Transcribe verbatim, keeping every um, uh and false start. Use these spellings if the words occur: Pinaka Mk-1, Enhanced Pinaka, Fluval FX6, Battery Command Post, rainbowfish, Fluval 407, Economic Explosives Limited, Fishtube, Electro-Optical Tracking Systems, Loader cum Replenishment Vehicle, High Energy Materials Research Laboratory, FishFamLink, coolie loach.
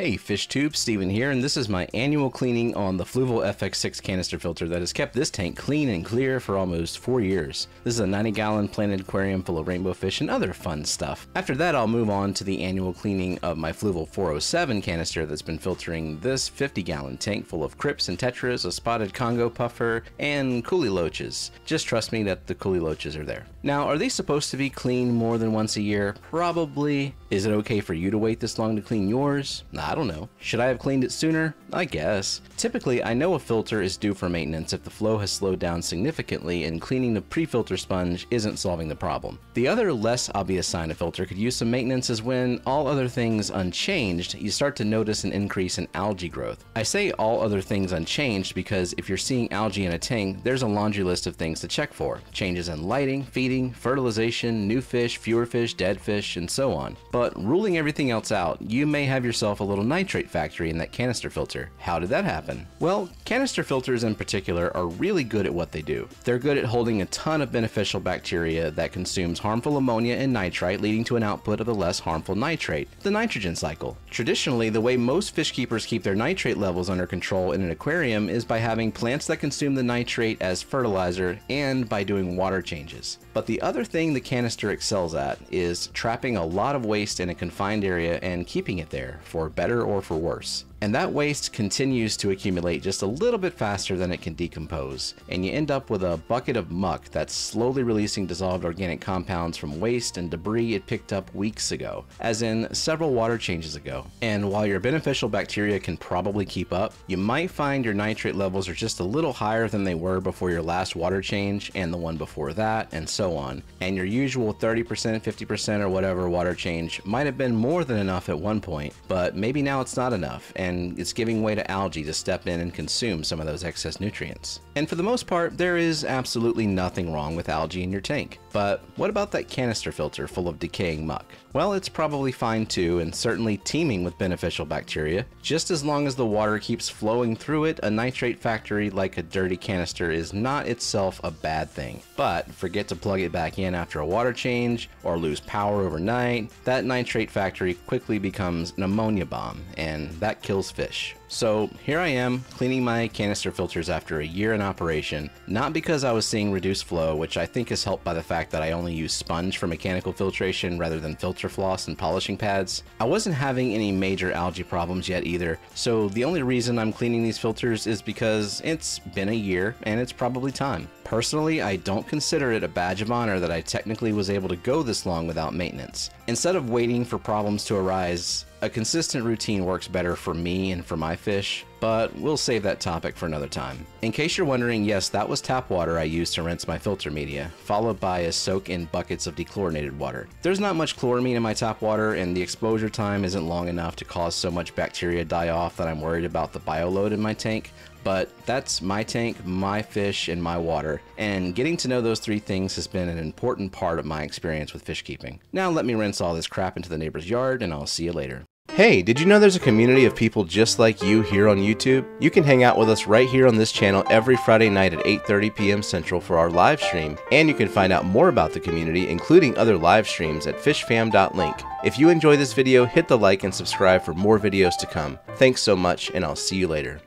Hey, Fishtube, Steven here, and this is my annual cleaning on the Fluval F X six canister filter that has kept this tank clean and clear for almost four years. This is a ninety gallon planted aquarium full of rainbow fish and other fun stuff. After that, I'll move on to the annual cleaning of my Fluval four oh seven canister that's been filtering this fifty gallon tank full of crypts and tetras, a spotted Congo puffer, and coolie loaches. Just trust me that the coolie loaches are there. Now, are they supposed to be cleaned more than once a year? Probably. Is it okay for you to wait this long to clean yours? Nah. I don't know. Should I have cleaned it sooner? I guess. Typically, I know a filter is due for maintenance if the flow has slowed down significantly and cleaning the pre-filter sponge isn't solving the problem. The other less obvious sign a filter could use some maintenance is when, all other things unchanged, you start to notice an increase in algae growth. I say all other things unchanged because if you're seeing algae in a tank, there's a laundry list of things to check for. Changes in lighting, feeding, fertilization, new fish, fewer fish, dead fish, and so on. But ruling everything else out, you may have yourself a little nitrate factory in that canister filter. How did that happen? Well, canister filters in particular are really good at what they do. They're good at holding a ton of beneficial bacteria that consumes harmful ammonia and nitrite, leading to an output of the less harmful nitrate, the nitrogen cycle. Traditionally, the way most fish keepers keep their nitrate levels under control in an aquarium is by having plants that consume the nitrate as fertilizer and by doing water changes. But the other thing the canister excels at is trapping a lot of waste in a confined area and keeping it there for better or for worse. And that waste continues to accumulate just a little bit faster than it can decompose, and you end up with a bucket of muck that's slowly releasing dissolved organic compounds from waste and debris it picked up weeks ago, as in several water changes ago. And while your beneficial bacteria can probably keep up, you might find your nitrate levels are just a little higher than they were before your last water change and the one before that, and so on. And your usual thirty percent, fifty percent, or whatever water change might have been more than enough at one point, but maybe now it's not enough, and And it's giving way to algae to step in and consume some of those excess nutrients. And for the most part, there is absolutely nothing wrong with algae in your tank. But what about that canister filter full of decaying muck? Well, it's probably fine too, and certainly teeming with beneficial bacteria. Just as long as the water keeps flowing through it, a nitrate factory like a dirty canister is not itself a bad thing. But forget to plug it back in after a water change or lose power overnight, that nitrate factory quickly becomes an ammonia bomb, and that kills fish. So here I am cleaning my canister filters after a year in operation, not because I was seeing reduced flow, which I think is helped by the fact that I only use sponge for mechanical filtration rather than filter floss and polishing pads. I wasn't having any major algae problems yet either, so the only reason I'm cleaning these filters is because it's been a year and it's probably time. Personally, I don't consider it a badge of honor that I technically was able to go this long without maintenance. Instead of waiting for problems to arise, a consistent routine works better for me and for my fish, but we'll save that topic for another time. In case you're wondering, yes, that was tap water I used to rinse my filter media, followed by a soak in buckets of dechlorinated water. There's not much chloramine in my tap water, and the exposure time isn't long enough to cause so much bacteria die off that I'm worried about the bioload in my tank. But that's my tank, my fish, and my water, and getting to know those three things has been an important part of my experience with fish keeping. Now let me rinse all this crap into the neighbor's yard, and I'll see you later. Hey, did you know there's a community of people just like you here on YouTube? You can hang out with us right here on this channel every Friday night at eight thirty p m Central for our live stream, and you can find out more about the community, including other live streams, at fish fam dot link. If you enjoy this video, hit the like and subscribe for more videos to come. Thanks so much, and I'll see you later.